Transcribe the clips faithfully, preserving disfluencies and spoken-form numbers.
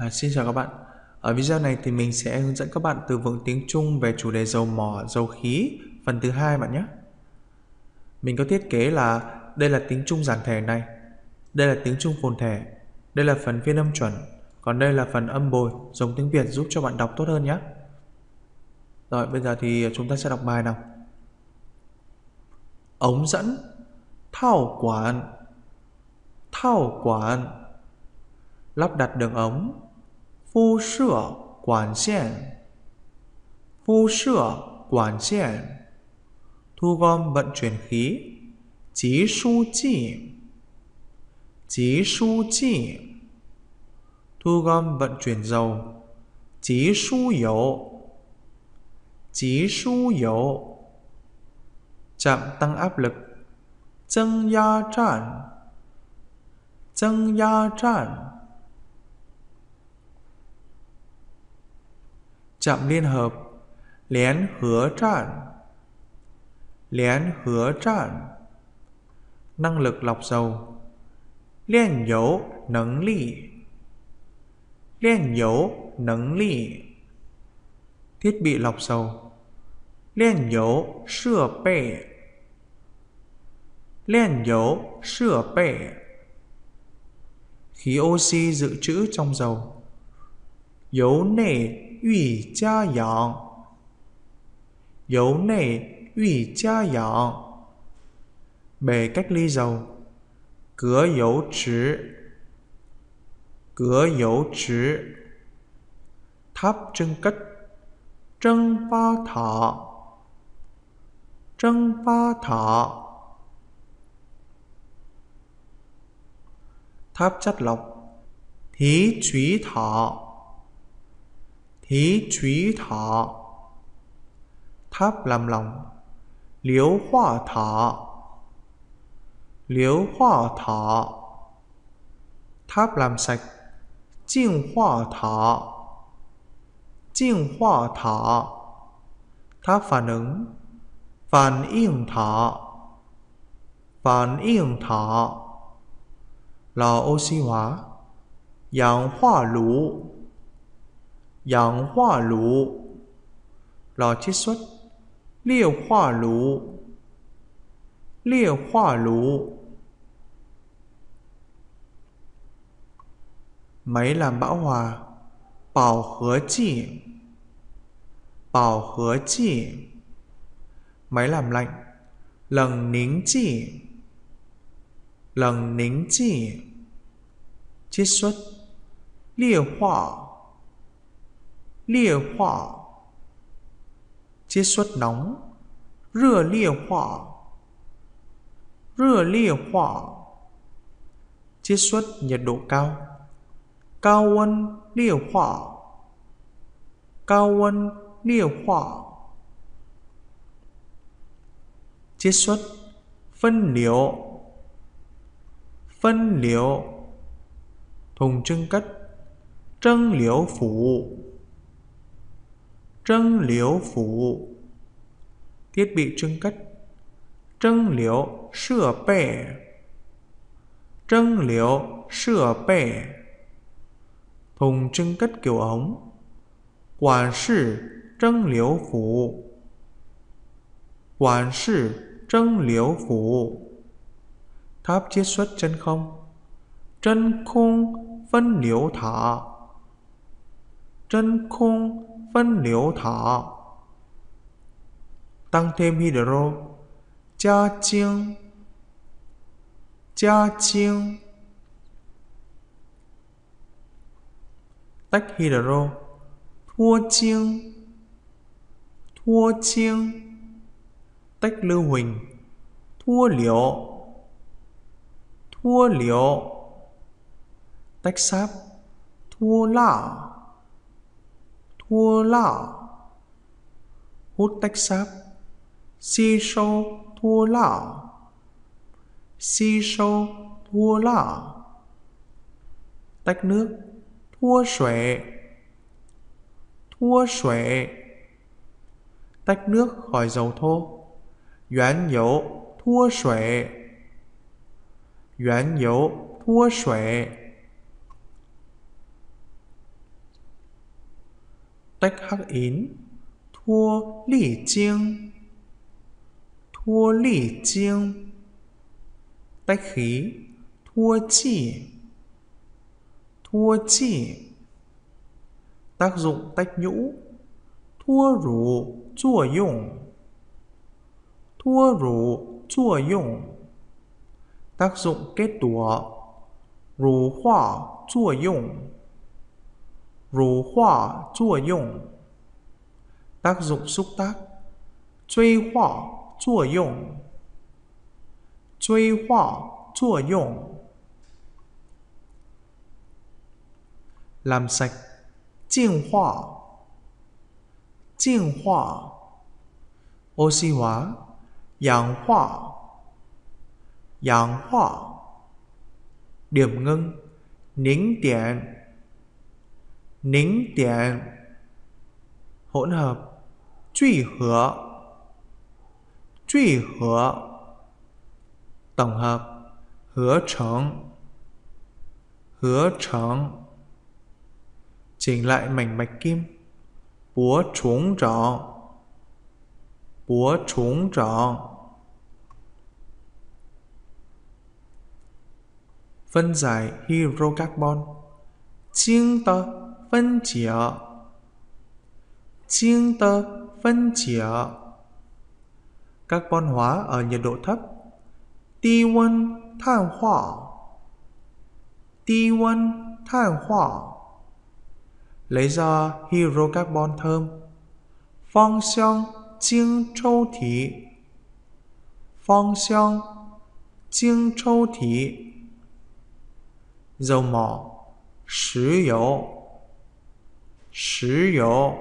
À, xin chào các bạn. Ở video này thì mình sẽ hướng dẫn các bạn từ vựng tiếng Trung về chủ đề dầu mỏ, dầu khí phần thứ hai bạn nhé. Mình có thiết kế là đây là tiếng Trung giản thể này, đây là tiếng Trung phồn thể, đây là phần phiên âm chuẩn, còn đây là phần âm bồi giống tiếng Việt giúp cho bạn đọc tốt hơn nhé. Rồi bây giờ thì chúng ta sẽ đọc bài nào. Ống dẫn, thao quản, thao quản, lắp đặt đường ống, phu sửa quản xiên, phu sửa quản xiên, thu gom vận chuyển khí, chí su chi, chí su chi, thu gom vận chuyển dầu, chí su dầu, chí su dầu, trạm tăng áp lực, Zeng ya tràn, Zeng ya tràn, trạm liên hợp, Liên hứa tràn, Liên hứa tràn, năng lực lọc dầu, Liên dấu nấng lì, Liên dấu nấng lì, thiết bị lọc dầu, Liên dấu sửa bệ, Liên dấu sửa bệ, khí oxy dự trữ trong dầu, dấu nể ủy cha dọn, dấu nể ủy cha dọn, bể cách ly dầu, cửa dấu trữ, cửa dấu trữ, tháp trưng cất, trưng pha thọ, trưng pha thọ, tháp chất lọc, thí chúy thọ, thí chúy thọ, tháp làm lỏng, liếu hoa thọ, liếu hoa thọ, tháp làm sạch, Chinh hoa thọ, Chinh hoa thọ, tháp phản ứng, Phản yên thọ, Phản yên thọ, lò oxy hóa, Giảng hoa lũ, Giảng hoa lũ, lò chiết xuất, Liêu hoa lũ, Liêu hoa lũ, máy làm bão hòa, Bảo hứa chỉ, Bảo hứa chỉ, máy làm lạnh, Lần nính chỉ, Lần nính chỉ, chiết xuất, Liêu hoa, Liêu hoa, chiết xuất nóng, Rửa liêu hoa, Rửa liêu hoa, chiết xuất nhiệt độ cao, Cao ôn liêu hoa, Cao ôn liêu hoa, chiết xuất phân liều, phân liều, thùng trưng cất, Trưng liều phủ, Trưng liều phủ, thiết bị trưng cất, Trưng liều sửa bể, Trưng liều sửa bể, thùng trưng cất kiểu ống, quản sự trưng liều phủ, quản sự trưng liều phủ, tháp chiết xuất chân không, Chân khung phân liều thả, Chân khung phân liều thả, tăng thêm hydro, Cha chiêng, Cha chiêng, tách hydro, Thua chiêng, Thua chiêng, tách lưu huỳnh, Thua liễu, Thua liễu, tách sáp, Thua lạ, Thua lạ, hút tách sáp, Xì sâu thua lạ, Xì sâu thua lạ, tách nước, Thua xuệ, Thua xuệ, tách nước khỏi dầu thô, Yuán dấu thua xuệ, Yuán dấu thua xuệ, Tách hắc yến, thua lì chiêng, thua lì chiêng. Tách khí, thua chỉ, thua chỉ. Tác dụng tách nhũ, thua rủ, chua dùng, thua rủ, chua dùng. Tác dụng kết tủa, rủ hỏa, chua dùng, rủ hỏa, chua dùng. Tác dụng xúc tác, truy hỏa, chua dùng, truy hỏa, chua dùng. Làm sạch, Chiên hỏa, chiên hỏa. Oxy hóa, Giảng hỏa, giảng hỏa. Điểm ngưng, Nính tiện, nính tiện. Hỗn hợp, Truy hứa, truy hứa. Tổng hợp, Hứa trống, hứa trống. Chỉnh lại mảnh bạch kim, búa trúng trỏ, búa trúng trỏ. Phân giải hydrocarbon, chiên tơ phân chia, chiên tơ phân chia. Carbon hóa ở nhiệt độ thấp, ti quân than hỏa, ti quân than hỏa. Lấy ra hydrocarbon thơm, phong xiong chiêng châu thị, phong xiong chiêng châu thị. Dầu mỏ, Sử dầu, sử dầu.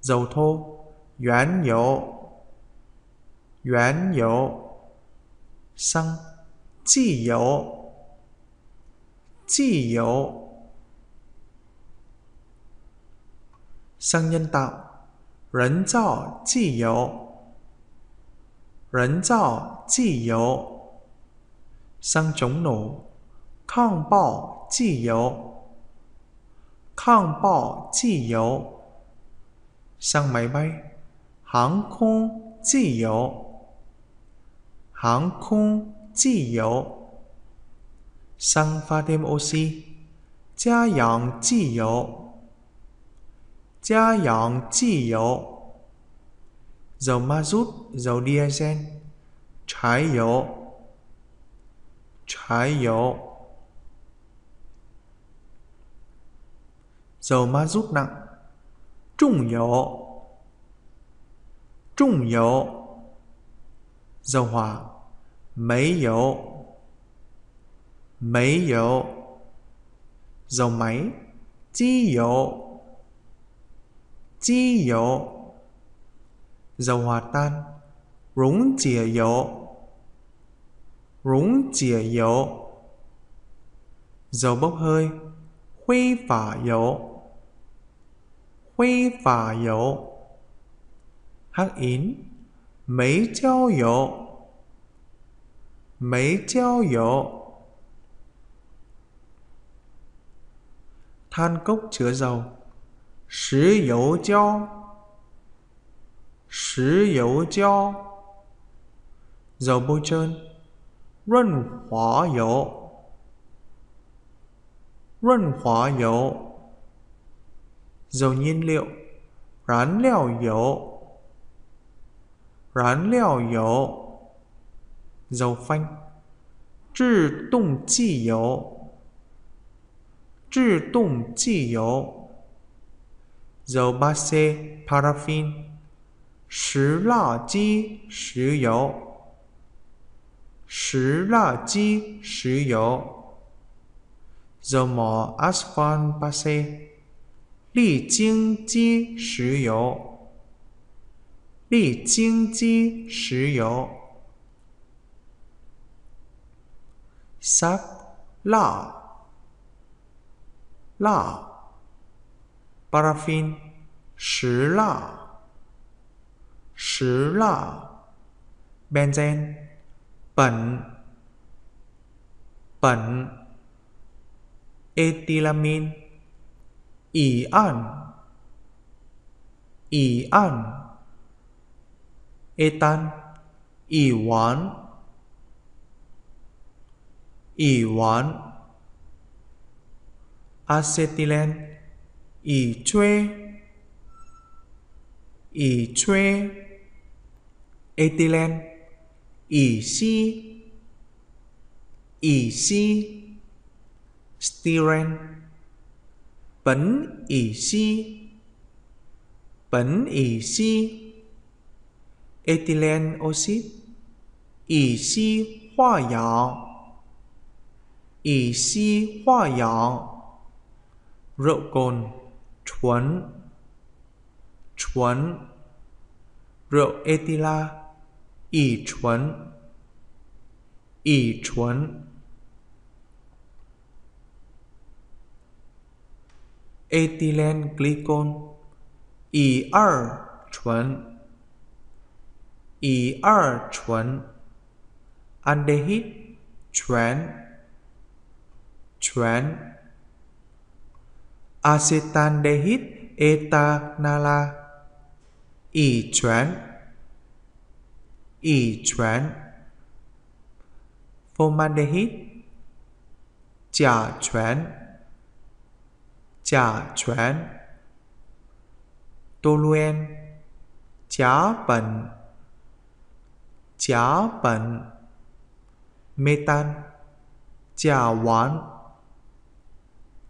Dầu thô, Yuán dầu, yuán dầu. Xăng, Chi dầu, chi dầu. Xăng nhân tạo, Rấn tạo chi dầu, rấn tạo chi dầu. Xăng chống nổ, Khang bạo chi dầu, khang bạo chi dầu. Xăng máy bay, Hàng không chi dầu, hàng không chi dầu. Xăng pha thêm oxy, Gia dạng chi dầu, gia dạng chi dầu. Dầu ma rút, dầu diesel, Trái dầu, trái dầu. Dầu ma rút nặng, Trung dầu, trung dầu. Dầu hỏa, Mấy dầu, mấy dầu. Dầu máy, Chi dầu, chi dầu. Dầu hòa tan, Rúng chìa dầu, rúng chìa dầu. Dầu bốc hơi, Khuy phả dầu, khuy phả dầu. Hắc yến, Mấy treo dầu, mấy treo dầu. Than cốc chứa dầu, Sử dầu cho, sử dầu cho. Dầu bôi trơn, Run hỏa dầu, run hỏa dầu. Dầu nhiên liệu, Rán liệu dầu, rán liệu dầu. Dầu phanh, Trì tùng chi dầu, trì tùng chi dầu. Dầu ba xê, paraffin, Sử lạ chi, sử dầu, sử lạ chi, sử dầu. Dầu mỏ asphalt ba xê, Lì chiêng chi, sử dầu, lì chiêng chi, sử dầu. Sáp, lạ, lạ. Paraffin, Sử lạ, sử lạ. Benzen, Bẩn, bẩn. Ethylamin, Ỷ ẩn, Ian, Etan, Iwan, Iwan, Acetylene, Ichue, Ichue, Ethylene, Ishi, Ishi, Styrene, Bấn Ishi, Bấn Ishi, Ethylene oxide, Ishi hóa dọ, Ishi hóa dọ, rượu cồn, chuẩn, chuẩn, rượu ethyla, ỷ chuẩn, ỷ chuẩn, ethylene glycol, ỷ hai chuẩn, ỷ hai chuẩn, aldehyde, chuẩn, chuẩn, acetaldehyde etanala, ỷ chuẩn, ỷ chuẩn, formaldehyde, chả chuẩn, chả chuẩn, toluen, chả bẩn, chả bẩn, metan, chả hoãn,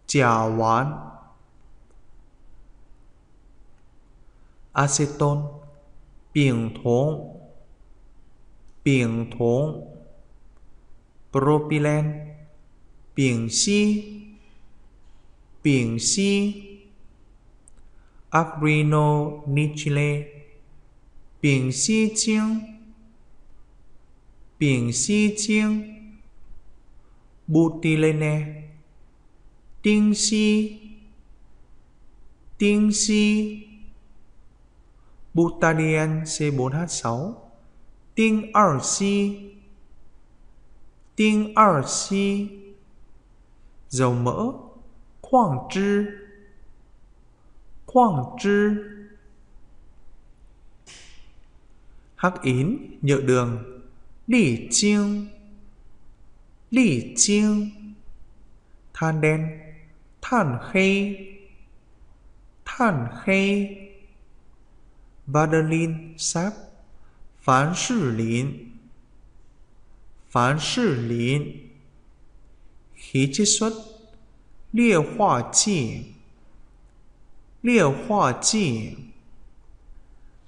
chả hoãn, acetone, bình thường, bình thường, propylene, bình xi, bình xi, acrylonitrile, bình xi chiên, bình xi chiên, butylene, tinh xi, tinh xi, butadiene C bốn H sáu, tinh hai xi, tinh hai xi, dầu mỡ, khoáng trư, khoáng trư, hắc ín, nhựa đường, lỉ chiêng, lỉ chiêng, than đen, than khê, than khê, vaselin sáp, phán xử lý, phán xử lý, khí chiết xuất, liệt hóa chỉ, liệt hóa chỉ.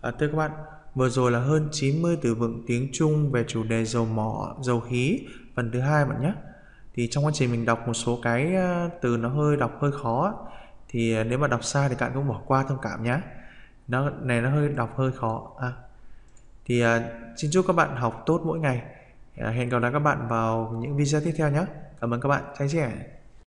À, thưa các bạn, vừa rồi là hơn chín mươi từ vựng tiếng Trung về chủ đề dầu mỏ, dầu khí phần thứ hai bạn nhé. Thì trong quá trình mình đọc một số cái từ nó hơi đọc hơi khó, thì nếu mà đọc sai thì các bạn cũng bỏ qua thông cảm nhé. Nó này nó hơi đọc hơi khó. À, thì uh, xin chúc các bạn học tốt mỗi ngày. Uh, hẹn gặp lại các bạn vào những video tiếp theo nhé. Cảm ơn các bạn, chia sẻ.